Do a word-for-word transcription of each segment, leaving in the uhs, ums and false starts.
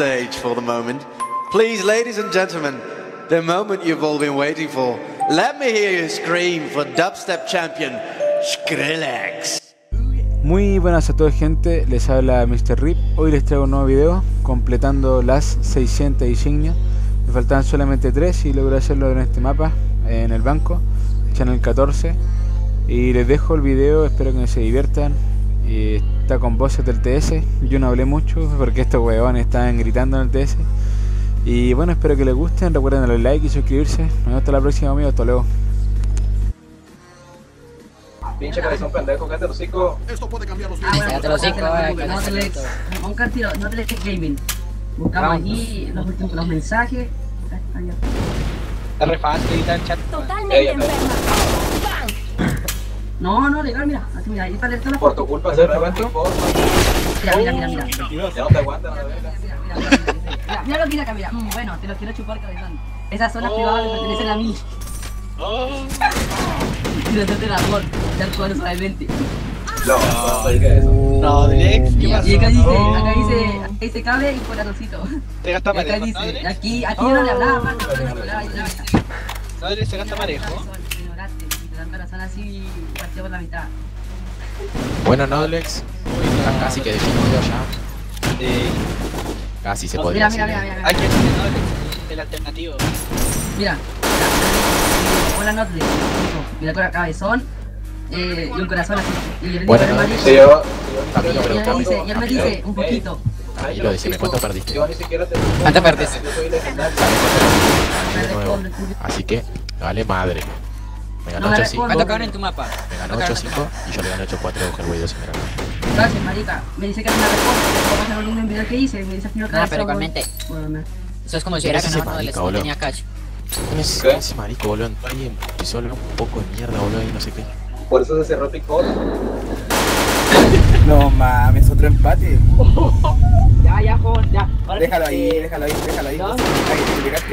stage for the moment. Please, ladies and gentlemen, the moment you've all been waiting for. Let me hear you scream for Dubstep Champion, Skrillex. Muy buenas a todos, gente, les habla mister Rip. Hoy les traigo un nuevo video completando las seiscientas insignias. Me faltaban solamente tres y logré hacerlo en este mapa, en el banco, Channel catorce. Y les dejo el video, espero que se diviertan. Y está con voces del T S, yo no hablé mucho porque estos huevones estaban gritando en el T S. Y bueno, espero que les gusten, recuerden darle like y suscribirse. Nos vemos hasta la próxima, amigos, hasta luego. Pinche cabezón pendejo, cállate los cinco. Esto puede cambiar los videos. Cállate los cinco, Nodlex. Ponga el tiro, Nodlex Gaming. Buscamos aquí los últimos los mensajes. Está re fácil, está el chat. Totalmente enferma. No, no, legal, mira. Aquí, mira, ahí está el teléfono. Por tu culpa, ¿se reventó? Mira, mira, mira, mira. Ya no te aguantas, la verdad. Mira lo que dice acá, mira. Bueno, te los quiero chupar, cabezón. Esas zonas privadas me pertenecen a mí. No te la amor, ya jugando suavemente. No, no, Nodlex, ¿qué pasó? Y acá dice, acá dice, acá dice cabe y corazoncito. Te gasta marejo, Nodlex. Aquí, aquí no le hablaba, más no le hablaba. Nodlex se gasta marejo. Bueno, Nodlex, casi que definimos yo ya. Casi se podría decir. Mira, mira, mira. Aquí está Nodlex, el alternativo. Mira. Hola Nodlex, mira con la cabezón eh, y un corazón así. Y él bueno, no, sí, sí, yo, yo, yo, yo, yo, yo, dice, yo, y él me dice yo, un poquito. Ahí lo dice, ¿cuánto perdiste? Yo ni siquiera te ¿Cuánto perdiste? Así que, vale madre. Me ganó ocho cinco. ¿Cuánto acabaron en tu mapa? Me ganó ocho cinco y yo le gané ocho cuatro con el güey dos y me ganó. Gracias, marica. Me dice que es una respuesta, pero vas a volver un video que hice. Me dice que no te vas a volver. Eso es como si hubiera ganado Nodlex, no tenía cacho. ¿Quién es ese marico, boludo? Alguien pisó un poco de mierda, boludo, y no sé qué. Por eso se cerró Picot. No mames, otro empate. Ya, ya, joder, ya. Déjalo ahí, déjalo ahí, déjalo ahí. No, no,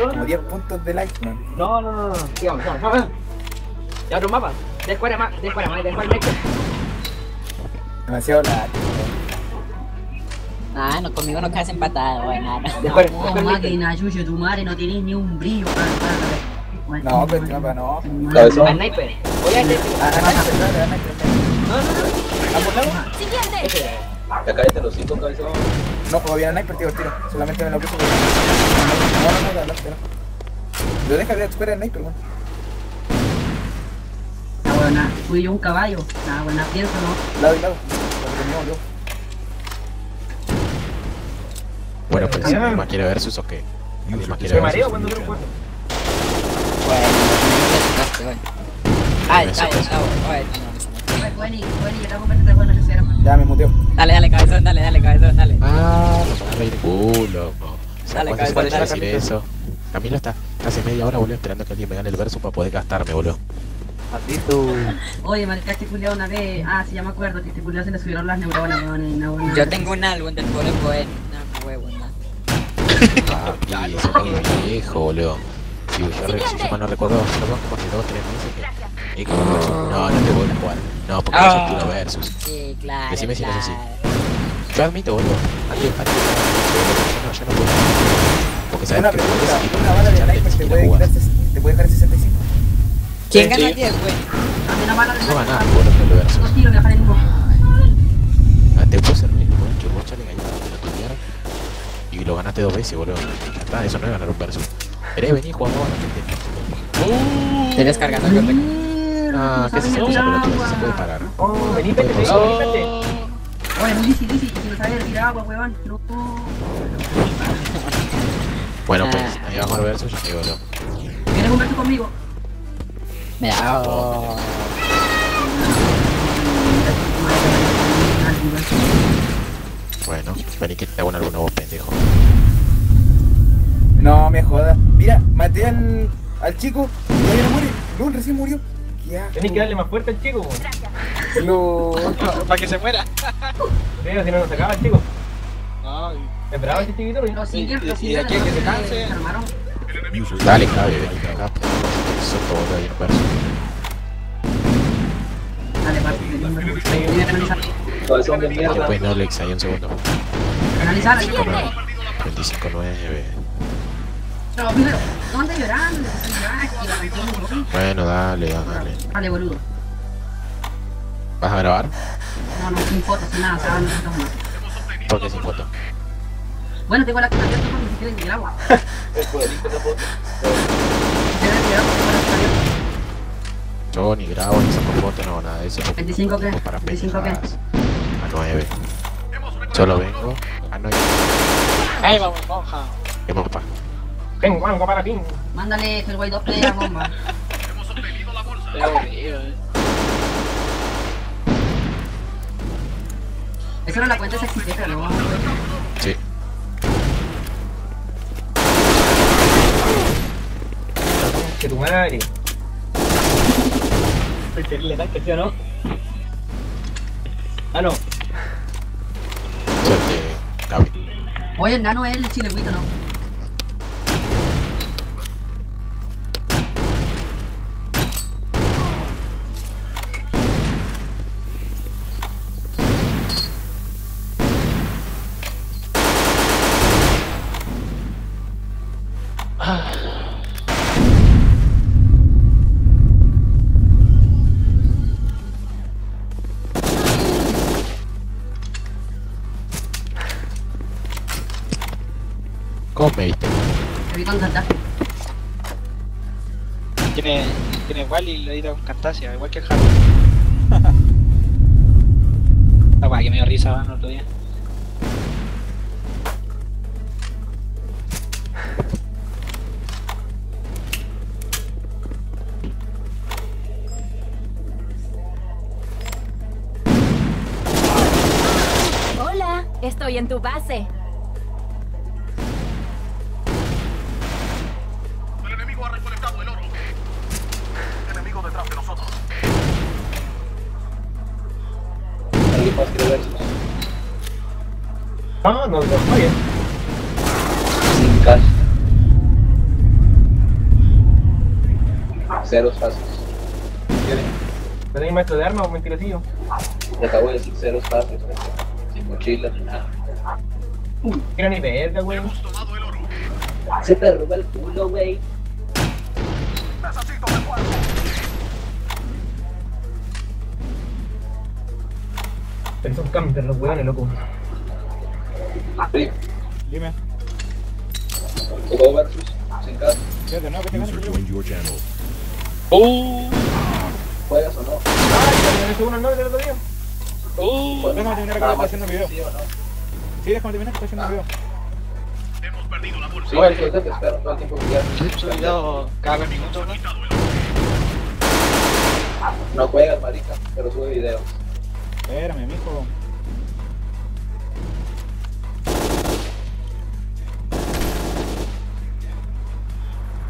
como diez puntos de like, man. No, no, no, no. Sigamos, sigamos. Ya otro mapa. Descuadra más, descuadra más, descuadra más. Demasiado la... Ah, no, conmigo no quedas empatado, güey, nada. No, máquina, Yuyo, tu madre no tienes ni un brillo. No, pero trampa, no. Cabezón. A sniper. Voy a sniper. A sniper, no, no, no. ¿A por lado? Siguiente. Te caíste los cinco, cabezón. No, como había sniper, tío, tiro. Solamente me lo puse. No, no, no, no, no. Yo dejaría esperar el sniper, güey. Ah, bueno, fui yo un caballo. Ah, bueno, pienso, ¿no? Lado y lado. Lo terminó, yo. Bueno, pues si alguien más quiere ver sus o qué. Alguien más quiere ver sus. Bueno, ah, está, está, está. Ya me muteo. Dale, dale, cabezón, dale, dale, cabezón, dale. Ah, nos van a reír culo. Dale, cabezón, dale. Decir eso. Camilo está hace media hora, boludo, esperando que alguien me gane el verso para poder gastarme, boludo. Patito. Oye, marica, este culiao una vez. Ah, sí, ya me acuerdo que este culiao se le subieron las neuronas, weón. Yo tengo un álbum del pobre poeta. Huevo, ¿no? Papi, eso es viejo, boludo. Si yo no recuerdo, lo pongo como hace dos, tres meses que... No, no te vuelvo a jugar. No, porque eso es puro versus. Sí, claro. Decime si no es así. Yo admito, boludo. Antes, antes, no, yo no puedo. Porque sabes que una bala de sniper te puede dejar sesenta y cinco. ¿Quién gana diez, güey? No va a ganar, boludo, el versus. Dos tiros, me dejan en uno. Te puedo servir, boludo. Yo voy a echarle galletas. Y lo ganaste dos veces, boludo. Está, eso no es ganar un verso. Pero vení, jugamos a la gente. Te descargas el correcto. Ah, que se se puede parar. Vení, vete, vení, vete. Oye, muy difícil, difícil. Si no sabes tirar agua, huevón. Bueno, pues, ahí vamos al verso, ya te digo, boludo. ¿Quieres un verso conmigo? Me hago. Bueno, vení que te hago un nuevo, pendejo. No me jodas. Mira, maté al, al chico. Todavía no muere. Lul recién murió. Tenés que darle más fuerte al chico. Gracias. No. Para que se muera. Pero si no nos sacaba el chico. No. Esperaba ese chiquito. No, sí, sí. Y de aquí a que se canse. Dale, cabrón. Dale, Martín. Después Nodlex, ahí un segundo. Analizar, veinticinco nueve. No, pero no andas llorando. Bueno, dale, dale. Dale, boludo. ¿Vas a grabar? No, no, sin fotos, sin nada, se van a... ¿Por qué sin fotos? Bueno, tengo la cámara abierta porque se tiene el agua. Es poderito la foto. Yo ni grabo, ni saco fotos, no, nada de eso. ¿veinticinco qué? ¿veinticinco qué? A nueve. Solo vengo a nueve. Ahí vamos, monja. ¿Qué papá? Tengo algo para ti. Mándale el güey dos play a bomba. Hemos obtenido la bolsa. Eso no la cuenta, es exquisita, ¿no? Sí. ¡Que tu madre! Soy terrible tanque, ¿sí o no? Ah, no. Oye, el nano es el chileguito, ¿no? Come. Te vi con Camtasia. Tiene, tiene igual y lo edita con Camtasia, igual que el hardware. La guay que me dio risa el otro día. Hola, estoy en tu base. Ah, no, no, no, bien. Sin cash. Ceros falsos. ¿Tenéis maestro de armas o mentirosillo? Ya acabo de decir ceros falsos. Sin mochila, sin nada. Uh, era ni verga, güey. Hemos tomado el oro. Se te roba el culo, güey. Necesito refuerzo. Pero son cambios los hueones, loco. Sí. Dime. Versus, sin caso. Fíjate, no, que te ganas. ¡Uh! ¿Juegas o no? ¡Ay! ¿Te uno al novio del otro día? ¡Uh! Déjame terminar acá, está haciendo un video. Sí, déjame terminar que está haciendo un video. Hemos perdido la bolsa. Bueno, yo te espero todo el tiempo que ya. Yo he olvidado cada minuto, ¿no? No juegas, marica, pero sube videos. Espérame, mijo.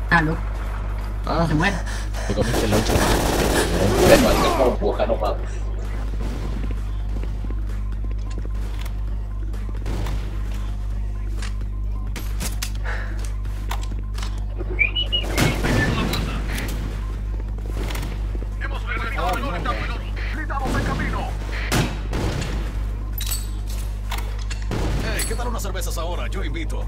Aló. Ah, se muere. Te comiste el ocho. Te falta como puja, no mames. Hemos realizado el oro. Gritamos el camino. Hey, ¿qué tal unas cervezas ahora? Yo invito.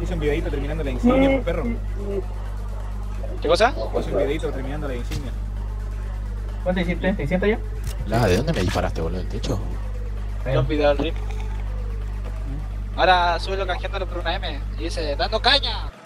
Hice un videito terminando la insignia, por perro. ¿Qué cosa? Hice un videito terminando la insignia. ¿Cuánto hiciste? ¿Te hiciste ya? La, ¿de dónde me disparaste, boludo? ¿Del techo? Dos videos al Rip. Ahora suelo canjeándolo por una M y dice, ¡dando caña!